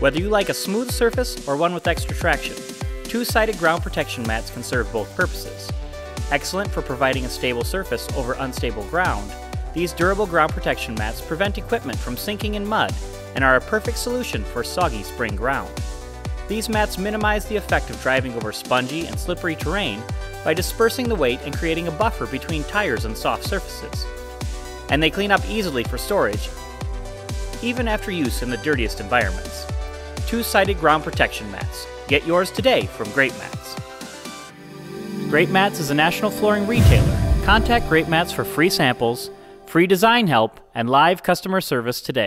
Whether you like a smooth surface or one with extra traction, two-sided ground protection mats can serve both purposes. Excellent for providing a stable surface over unstable ground, these durable ground protection mats prevent equipment from sinking in mud and are a perfect solution for soggy spring ground. These mats minimize the effect of driving over spongy and slippery terrain by dispersing the weight and creating a buffer between tires and soft surfaces. And they clean up easily for storage, even after use in the dirtiest environments. Two-sided ground protection mats. Get yours today from Greatmats. Greatmats is a national flooring retailer. Contact Greatmats for free samples, free design help, and live customer service today.